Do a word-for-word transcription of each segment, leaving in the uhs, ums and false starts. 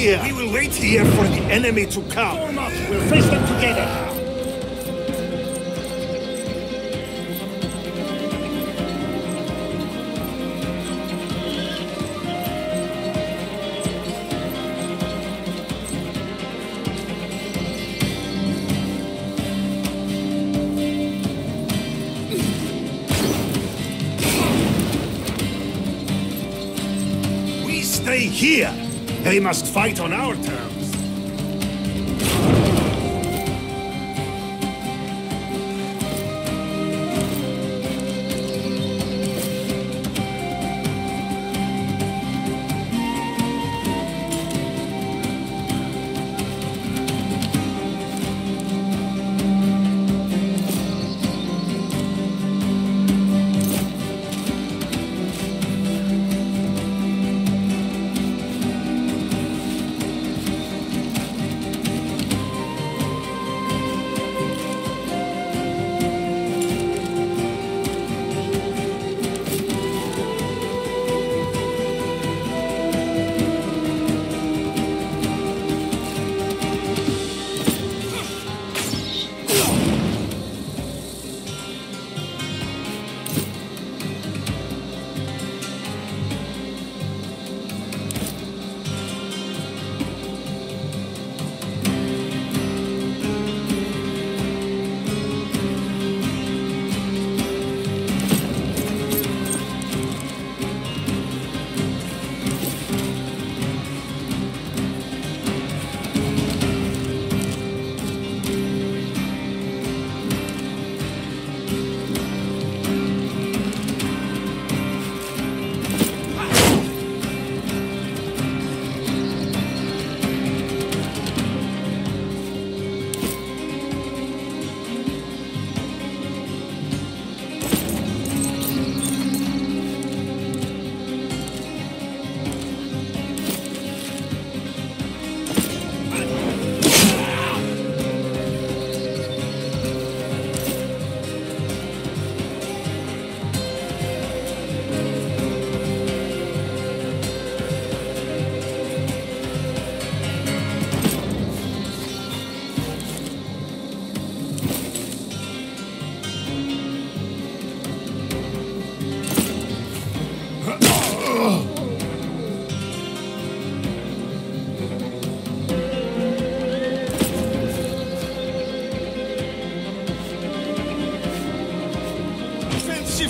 here. We will wait here for the enemy to come. Form up. We'll face them together. Stay here. They must fight on our terms.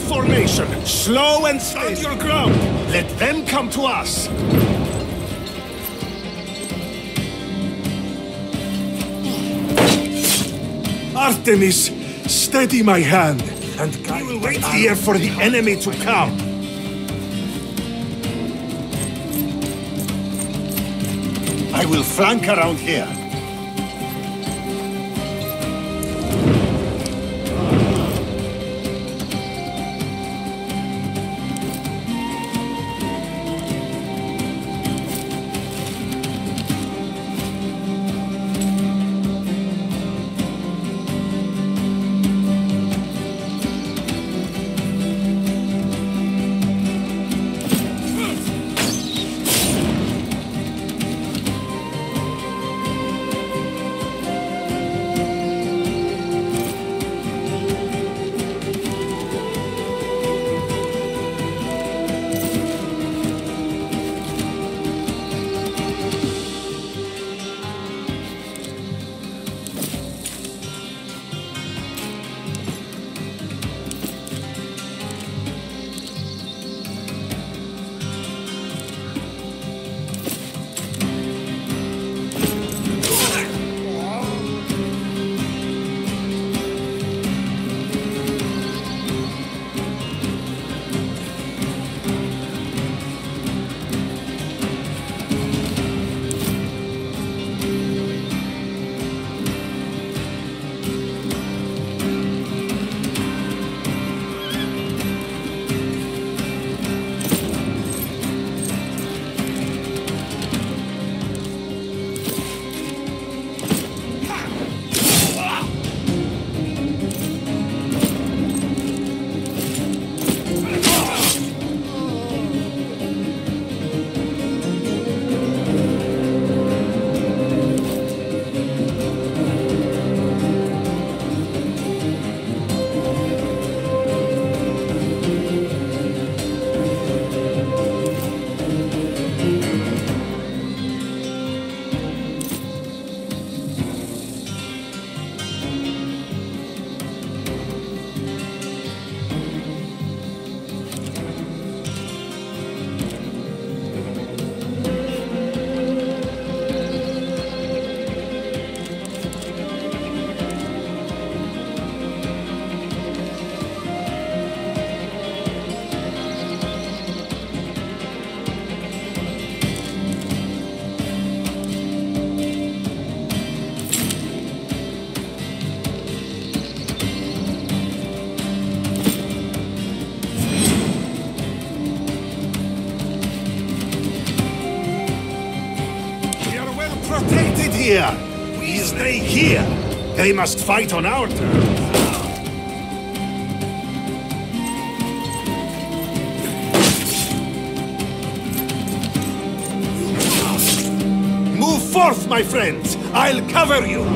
Formation, slow and stand your ground. Let them come to us. Artemis, steady my hand, and I will wait here for the enemy to come. I will flank around here. here! We stay here! They must fight on our terms! Move forth, my friends! I'll cover you!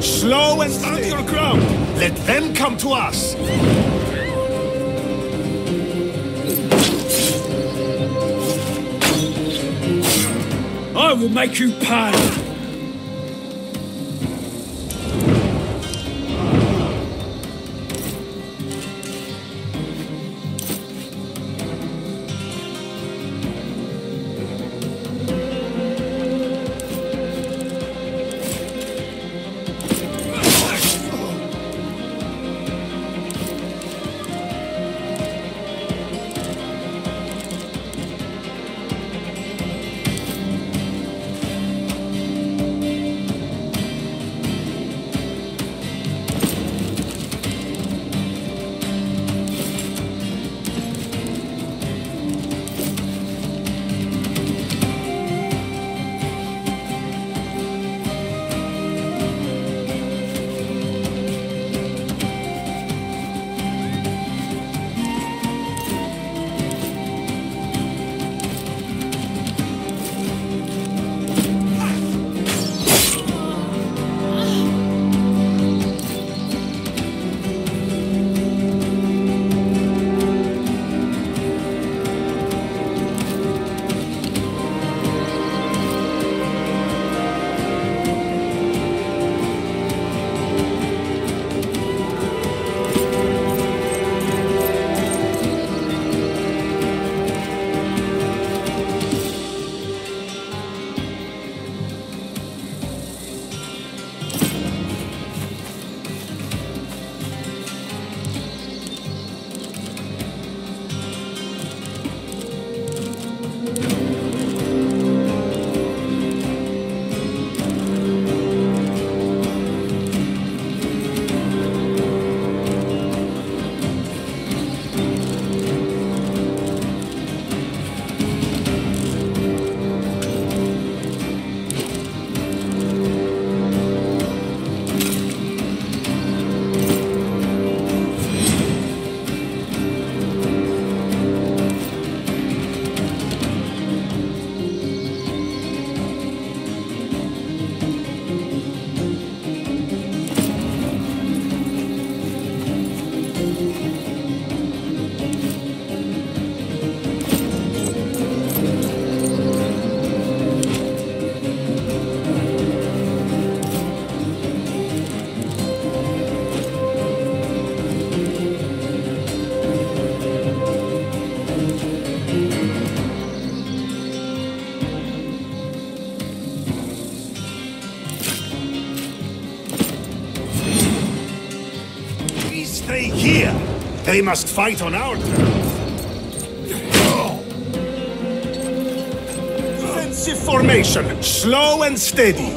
Slow and stand your ground! Let them come to us! I will make you pay! Stay here! They must fight on our terms! Defensive formation, slow and steady!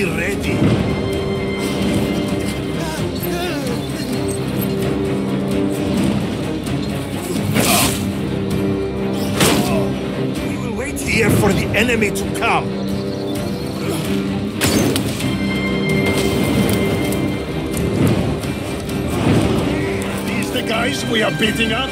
Be ready. Here for the enemy to come. Are these the guys we are beating up?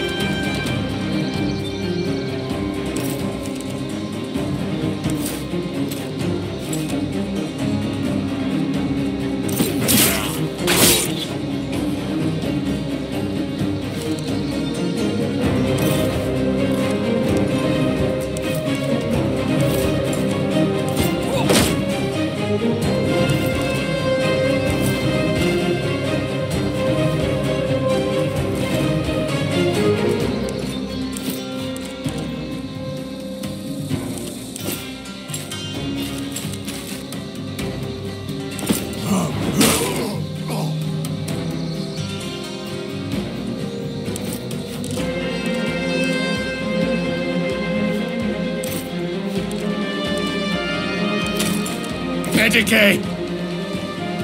Medicate!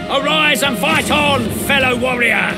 Arise and fight on, fellow warrior!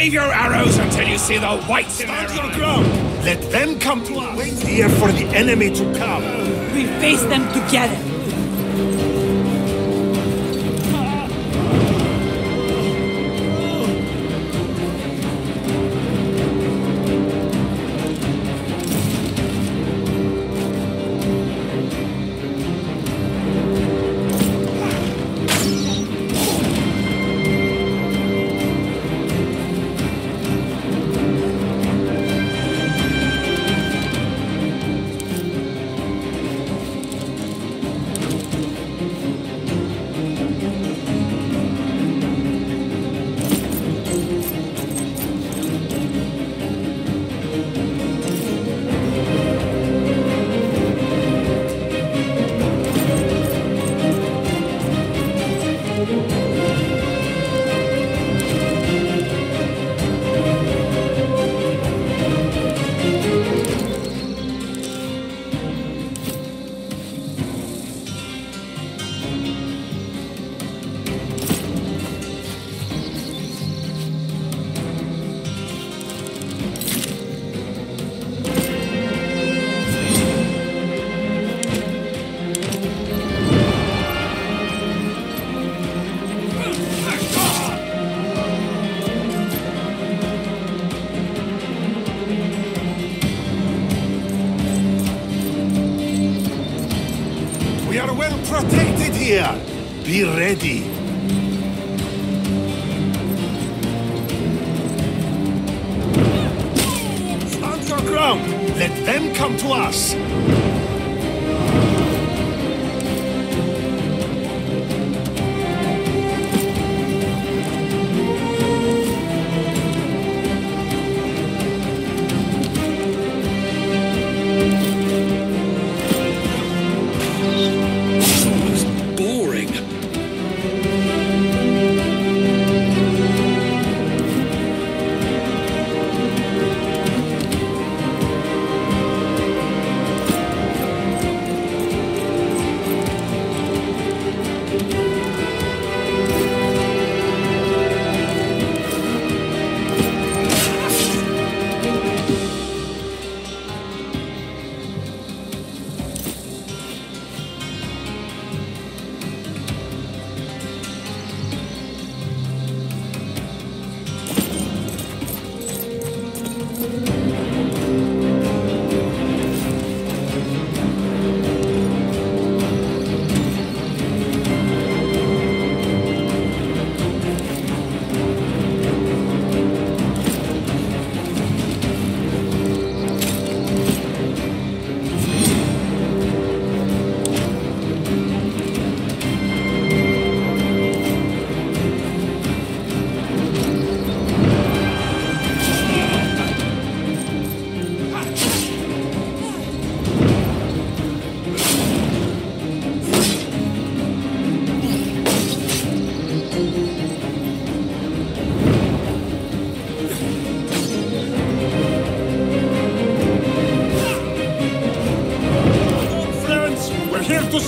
Save your arrows until you see the whites. Stand your ground! Let them come to us! Wait here for the enemy to come! We'll face them together! Protected here! Be ready! Stand your ground! Let them come to us!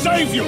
save you!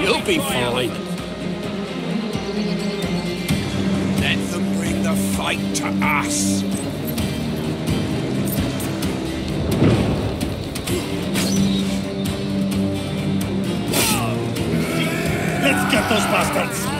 You'll be fine. Let them bring the fight to us. Let's get those bastards.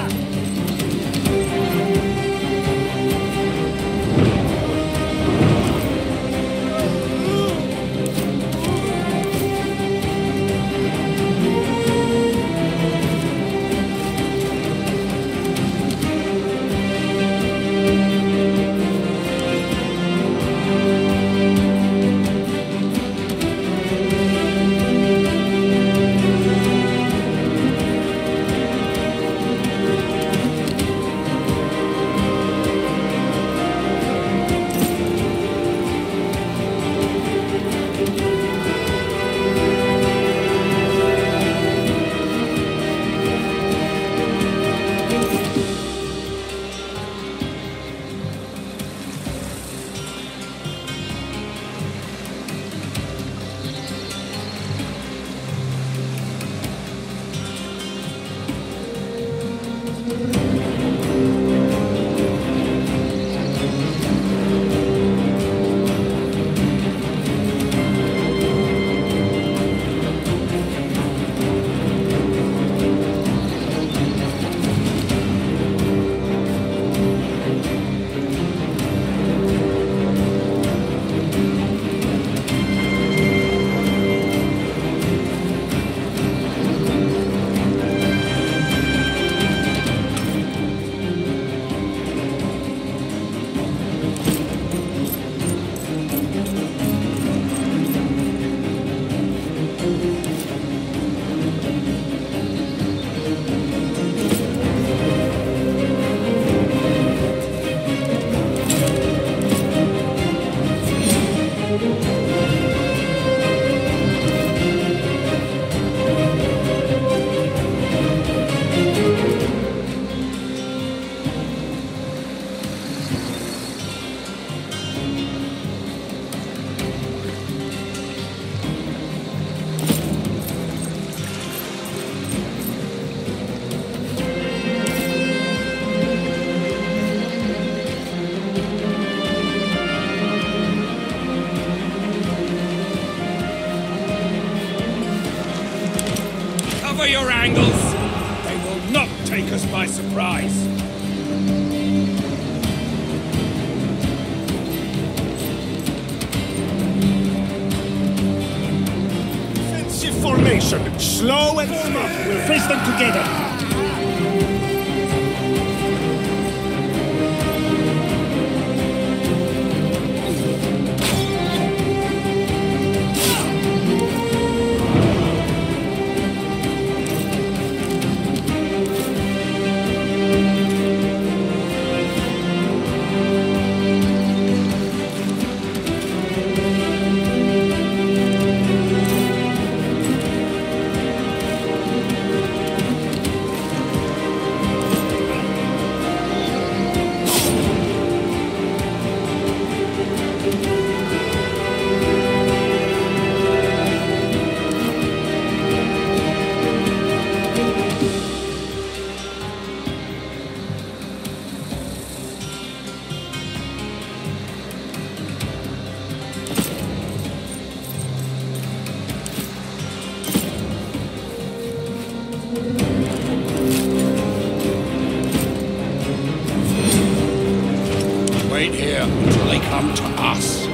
your angles. They will not take us by surprise. Defensive formation. Slow and smart. We'll face them together. Here until they come to us.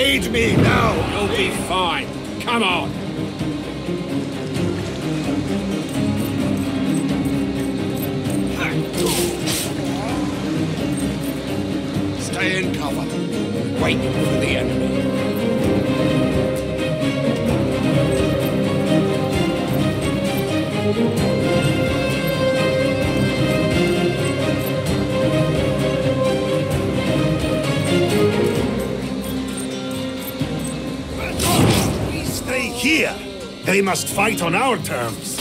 Aid me now! You'll be fine! Come on! Stay in cover. Wait for the enemy. They must fight on our terms.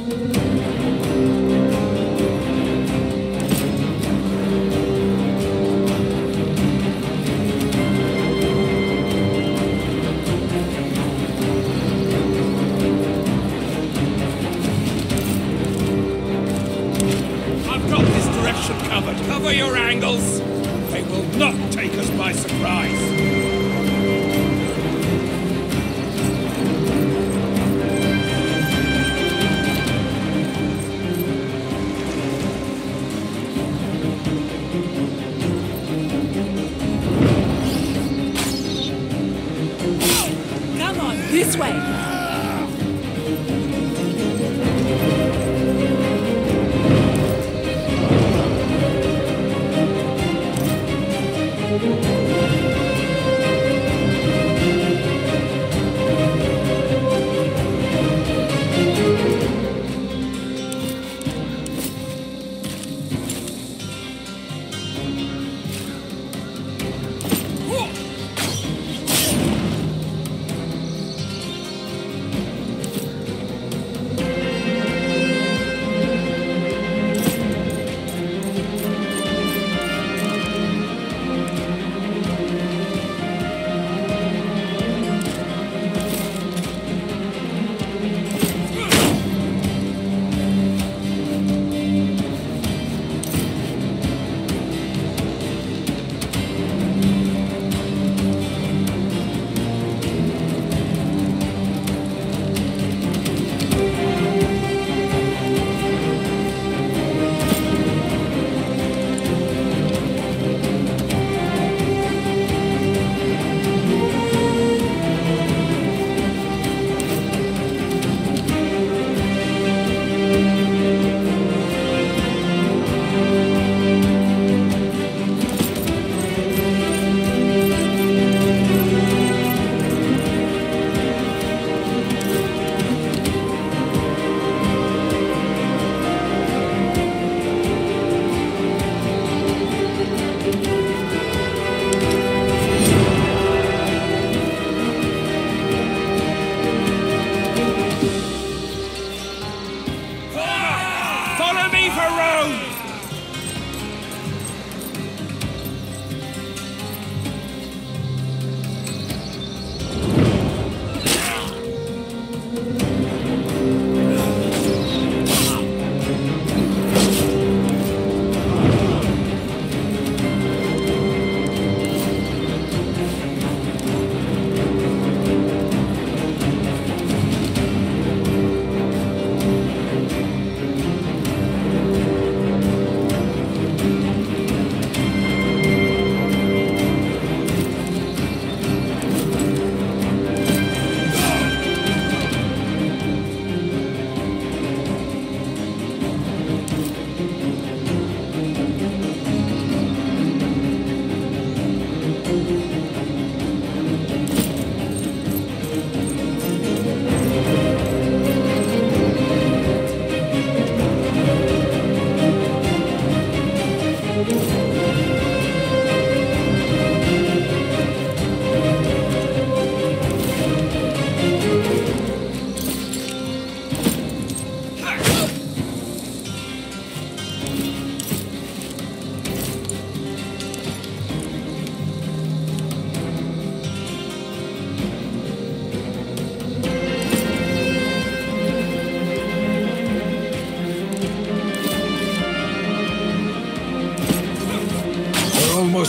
Thank you.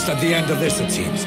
almost at the end of this, it seems.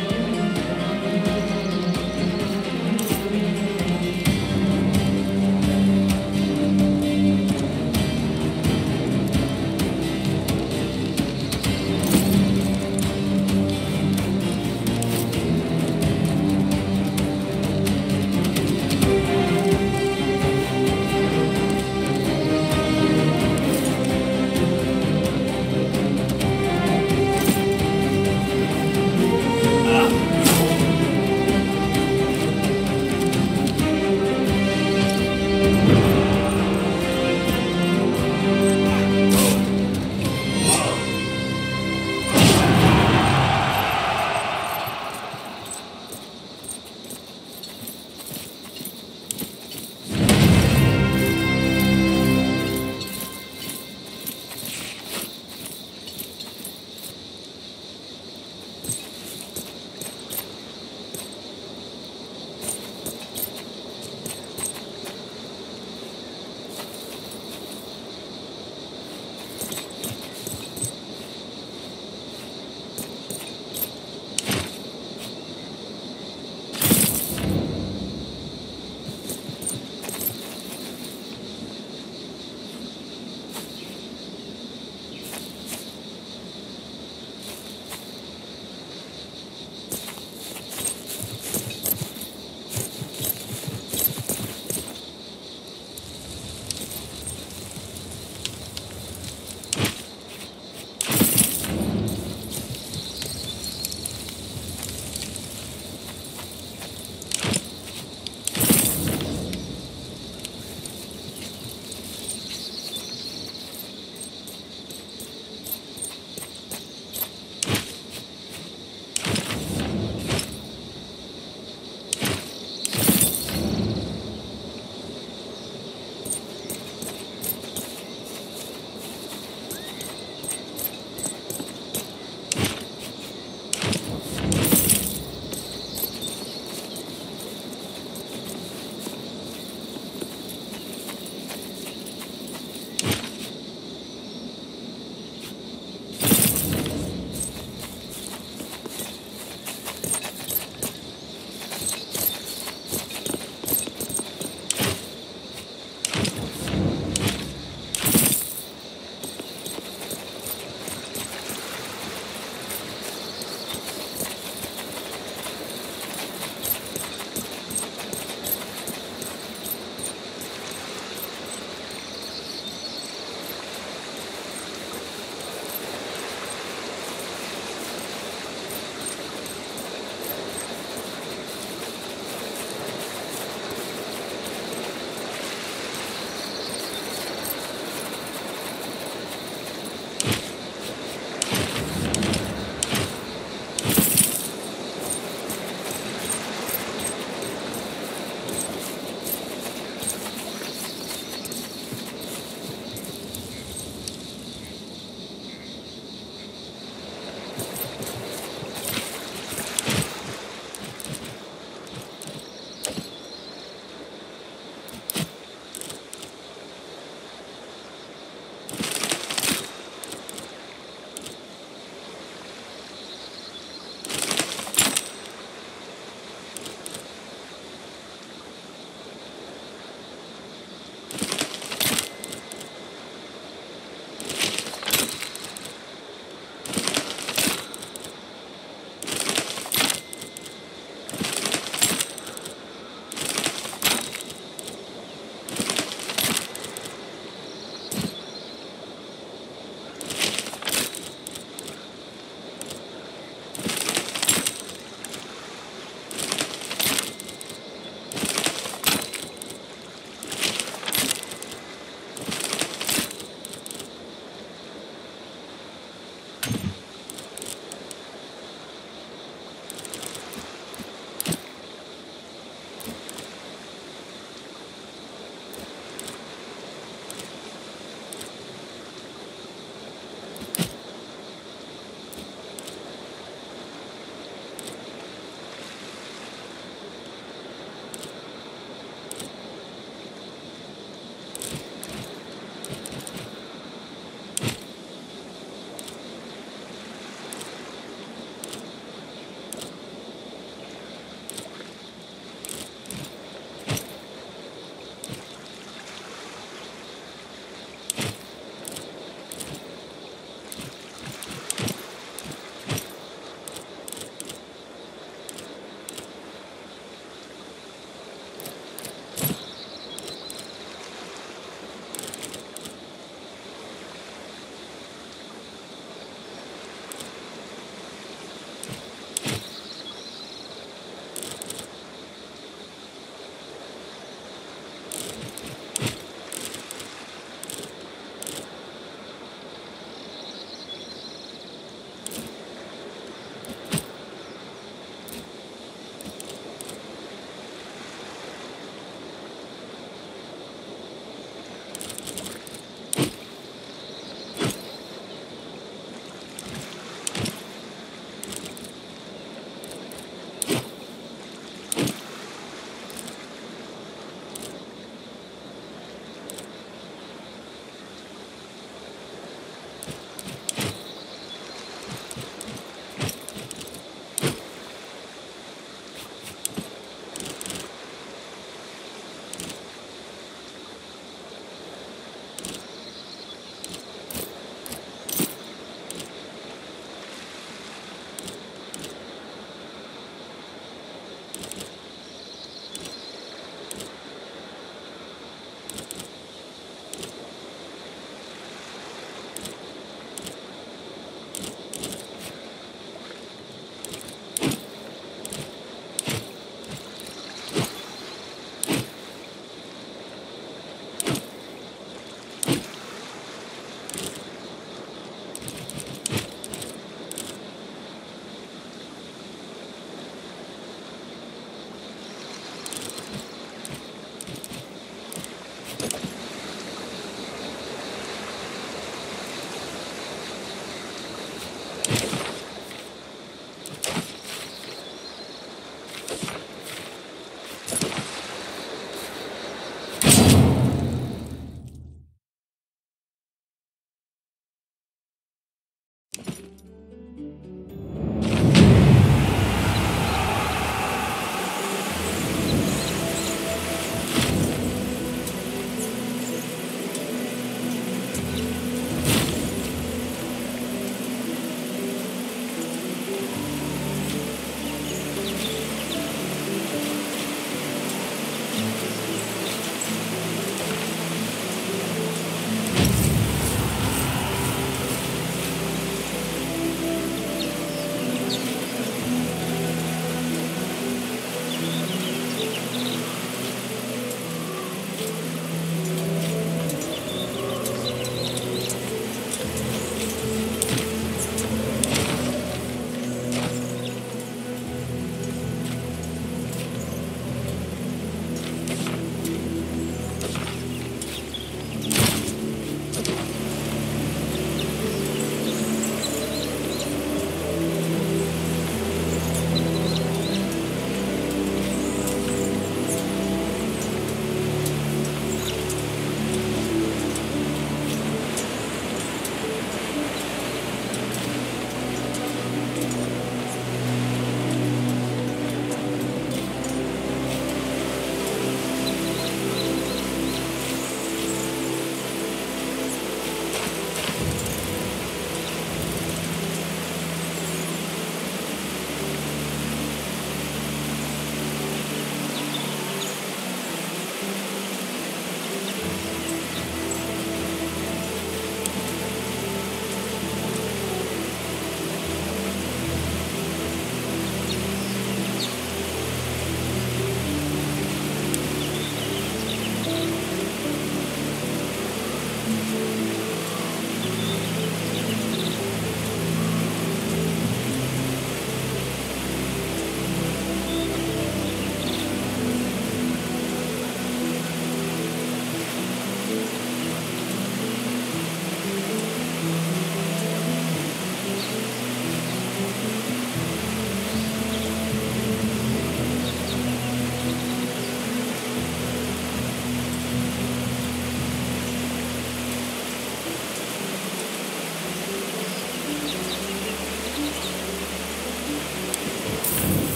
You